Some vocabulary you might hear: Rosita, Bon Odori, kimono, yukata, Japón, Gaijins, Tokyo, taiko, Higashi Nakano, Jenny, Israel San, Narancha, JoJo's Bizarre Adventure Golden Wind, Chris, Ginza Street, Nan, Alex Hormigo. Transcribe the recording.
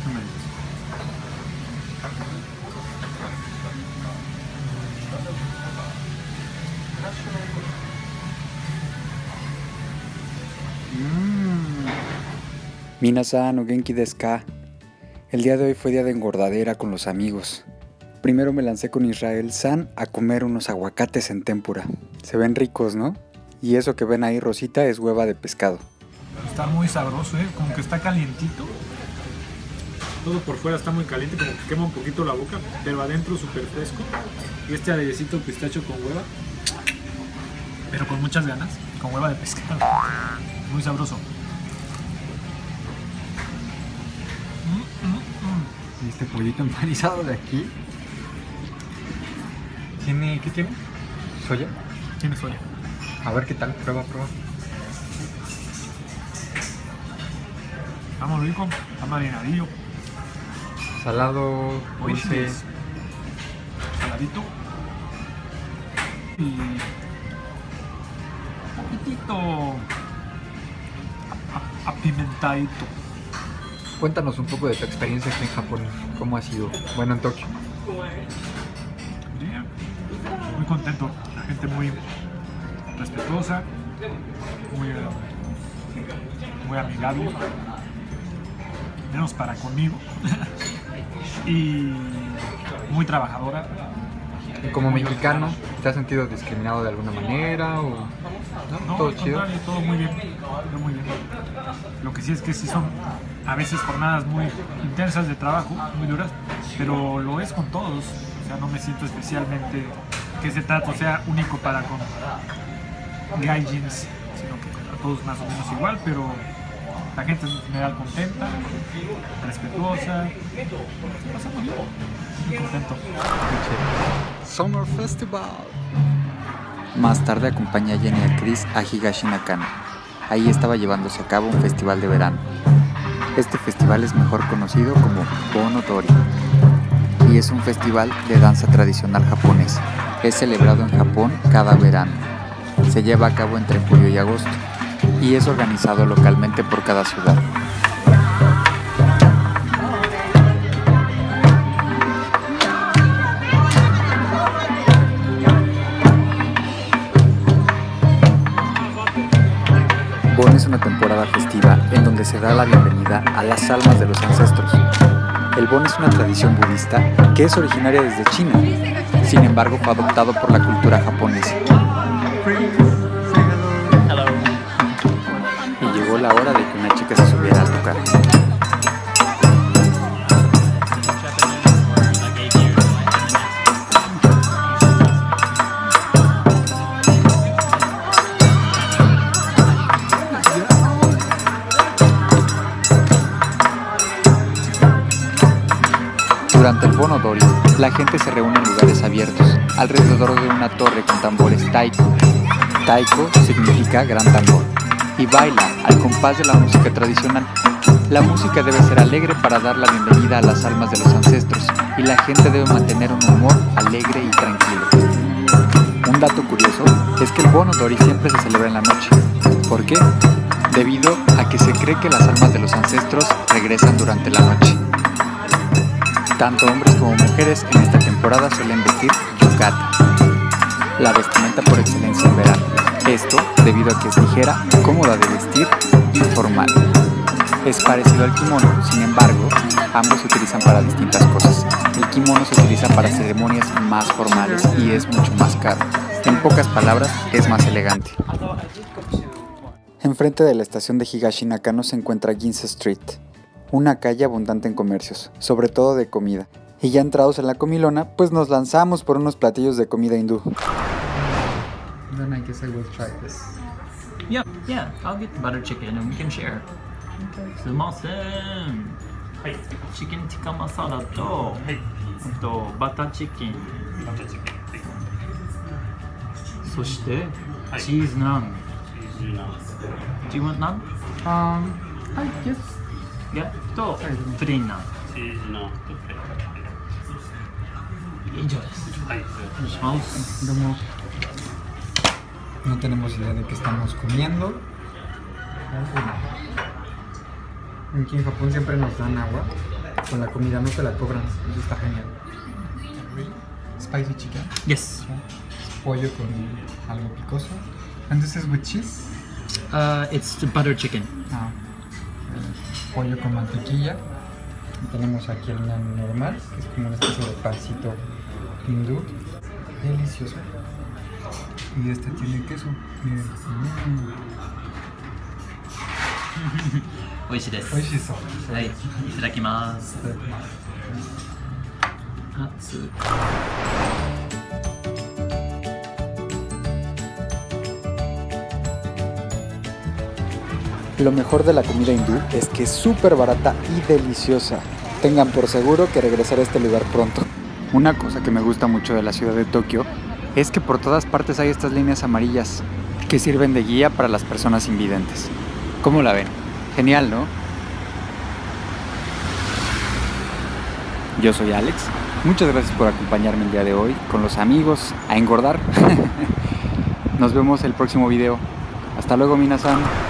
exactamente. Minasan o Genki desu ka. El día de hoy fue día de engordadera con los amigos. Primero me lancé con Israel San a comer unos aguacates en tempura. Se ven ricos, ¿no? Y eso que ven ahí, Rosita, es hueva de pescado. Está muy sabroso, ¿eh? Como que está calientito. Todo por fuera está muy caliente, como que quema un poquito la boca, pero adentro súper fresco. Y este aderecito pistacho con hueva, pero con muchas ganas, con hueva de pescado. Muy sabroso. Y este pollito empanizado de aquí tiene, ¿qué tiene? ¿Soya? Tiene soya. A ver qué tal, prueba. Está muy rico, está marinadillo. Salado, dulce. Saladito. Y un poquitito apimentadito. Cuéntanos un poco de tu experiencia aquí en Japón, ¿cómo ha sido? Bueno, en Tokio. Muy contento, la gente muy respetuosa, muy amigable, menos para conmigo, y muy trabajadora. ¿Y como mexicano, te has sentido discriminado de alguna manera? O... No, todo chido. Todo muy bien, Lo que sí es que sí son a veces jornadas muy intensas de trabajo, muy duras, pero lo es con todos. O sea, no me siento especialmente que ese trato sea único para con Gaijins, sino que a todos más o menos igual, pero la gente en general contenta, respetuosa. Pasamos bien, muy contento. Summer Festival. Más tarde acompañé a Jenny y a Chris a Higashi Nakano. Ahí estaba llevándose a cabo un festival de verano. Este festival es mejor conocido como Bon Odori y es un festival de danza tradicional japonés. Es celebrado en Japón cada verano. Se lleva a cabo entre julio y agosto y es organizado localmente por cada ciudad. Bon es una temporada festiva en donde se da la bienvenida a las almas de los ancestros. El Bon es una tradición budista que es originaria desde China, sin embargo fue adoptado por la cultura japonesa. Y llegó la hora de que una chica se subiera a tocar. Durante el Bon Odori, la gente se reúne en lugares abiertos, alrededor de una torre con tambores taiko. Taiko significa gran tambor, y baila al compás de la música tradicional. La música debe ser alegre para dar la bienvenida a las almas de los ancestros, y la gente debe mantener un humor alegre y tranquilo. Un dato curioso es que el Bon Odori siempre se celebra en la noche. ¿Por qué? Debido a que se cree que las almas de los ancestros regresan durante la noche. Tanto hombres como mujeres en esta temporada suelen vestir yukata, la vestimenta por excelencia en verano. Esto debido a que es ligera, cómoda de vestir y formal. Es parecido al kimono, sin embargo, ambos se utilizan para distintas cosas. El kimono se utiliza para ceremonias más formales y es mucho más caro. En pocas palabras, es más elegante. Enfrente de la estación de Higashi Nakano se encuentra Ginza Street, una calle abundante en comercios, sobre todo de comida. Y ya entrados en la comilona, pues nos lanzamos por unos platillos de comida hindú. Then I guess I will try this. Yeah, I'll get the butter chicken and we can share. Okay. Sumasen. Hey. Chicken tikka masala to. Hey. To butter chicken. Butter chicken. Soshite cheese naan. Cheese naan. Do you want naan? I guess. Yeah, to plain naan. Cheese naan to plain naan. 以上です。はい、お願いします。どうも。No tenemos idea de qué estamos comiendo. Aquí en Japón siempre nos dan agua, con la comida, no te la cobran. Eso está genial. Spicy chicken. Yes. Pollo con algo picoso. And this is with cheese? It's the butter chicken. Ah. Pollo con mantequilla. Tenemos aquí el nan normal, que es como una especie de pancito hindú. Delicioso. Y este tiene queso. Miren. Oishii desu. Oishii so. Right. Itadakimasu. Atsu. Lo mejor de la comida hindú es que es súper barata y deliciosa. Tengan por seguro que regresaré a este lugar pronto. Una cosa que me gusta mucho de la ciudad de Tokio es que por todas partes hay estas líneas amarillas que sirven de guía para las personas invidentes. ¿Cómo la ven? Genial, ¿no? Yo soy Alex. Muchas gracias por acompañarme el día de hoy con los amigos a engordar. Nos vemos el próximo video. Hasta luego, Minasan.